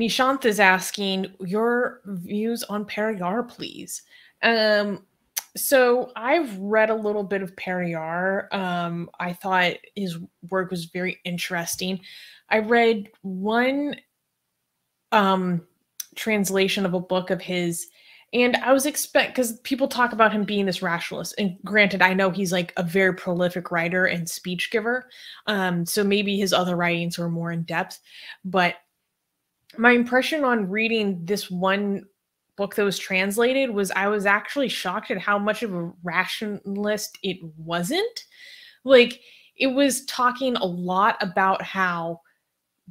Nishanth is asking your views on Periyar, please. So I've read a little bit of Periyar. I thought his work was very interesting. I read one translation of a book of his, and I was because people talk about him being this rationalist, and granted, I know he's like a very prolific writer and speech giver. So maybe his other writings were more in depth, but my impression on reading this one book that was translated was I was actually shocked at how much of a rationalist it wasn't. Like, it was talking a lot about how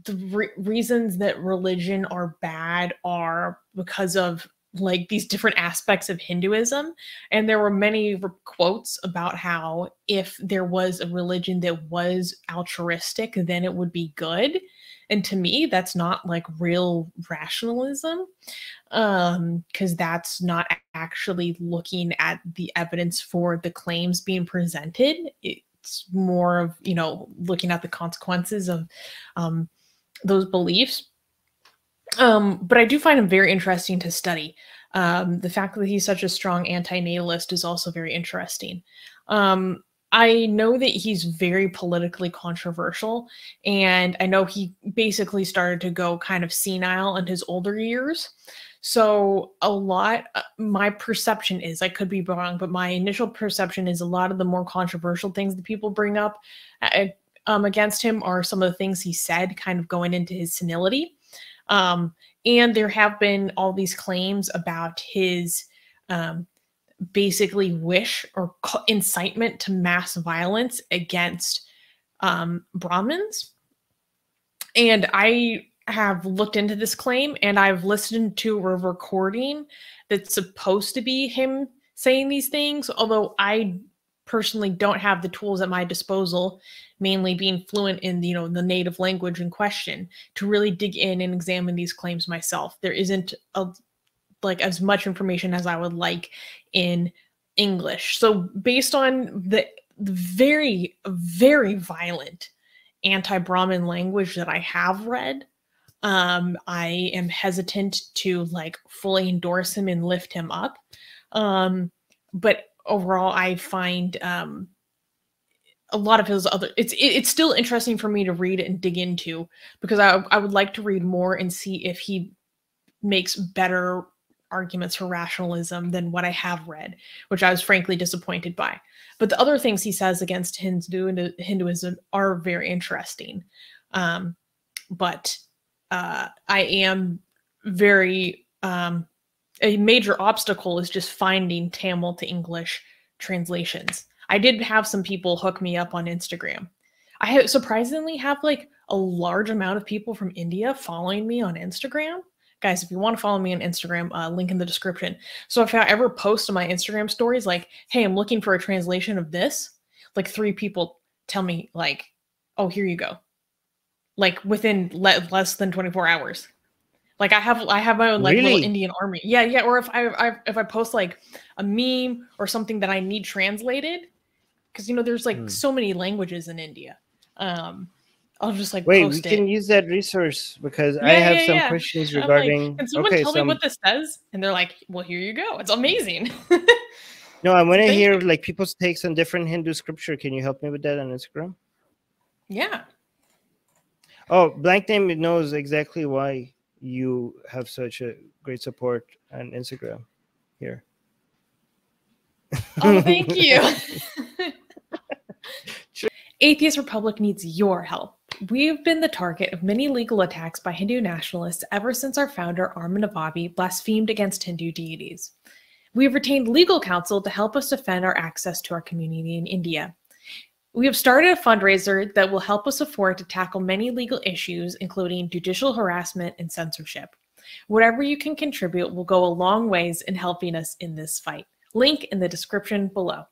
the reasons that religion are bad are because of like these different aspects of Hinduism. And there were many quotes about how if there was a religion that was altruistic, then it would be good. And to me, that's not like real rationalism, because that's not actually looking at the evidence for the claims being presented. It's more of, you know, looking at the consequences of those beliefs. But I do find him very interesting to study. The fact that he's such a strong anti-natalist is also very interesting. I know that he's very politically controversial, and I know he basically started to go kind of senile in his older years. So a lot, my perception is, I could be wrong, but my initial perception is a lot of the more controversial things that people bring up against him are some of the things he said kind of going into his senility. And there have been all these claims about his basically wish or incitement to mass violence against Brahmins. And I have looked into this claim, and I've listened to a recording that's supposed to be him saying these things, although I personally don't have the tools at my disposal, mainly being fluent in, you know, the native language in question, to really dig in and examine these claims myself. There isn't like as much information as I would like in English. So based on the very, very violent anti-Brahmin language that I have read, I am hesitant to like fully endorse him and lift him up. But overall, I find a lot of his other, it's still interesting for me to read and dig into, because I would like to read more and see if he makes better arguments for rationalism than what I have read, which I was frankly disappointed by. But the other things he says against Hinduism are very interesting. I am very, a major obstacle is just finding Tamil to English translations. I did have some people hook me up on Instagram. I surprisingly have like a large amount of people from India following me on Instagram. Guys, if you want to follow me on Instagram, link in the description. So if I ever post on my Instagram stories, like, hey, I'm looking for a translation of this, like 3 people tell me like, oh, here you go. Like within less than 24 hours. Like I have my own like really? Little Indian army. Yeah, yeah. Or if I post like a meme or something that I need translated, because you know there's like so many languages in India. I'll just like wait. Post we it. Can use that resource because I have some questions regarding. Like, can someone tell me what this says? And they're like, well, here you go. It's amazing. No, I want to hear like people's takes on different Hindu scripture. Can you help me with that on Instagram? Yeah. Oh, Blank Name knows exactly why you have such a great support on Instagram here. Oh, thank you. Atheist Republic needs your help. We've been the target of many legal attacks by Hindu nationalists ever since our founder, Armin Navabi, blasphemed against Hindu deities. We've retained legal counsel to help us defend our access to our community in India. We have started a fundraiser that will help us afford to tackle many legal issues, including judicial harassment and censorship. Whatever you can contribute will go a long ways in helping us in this fight. Link in the description below.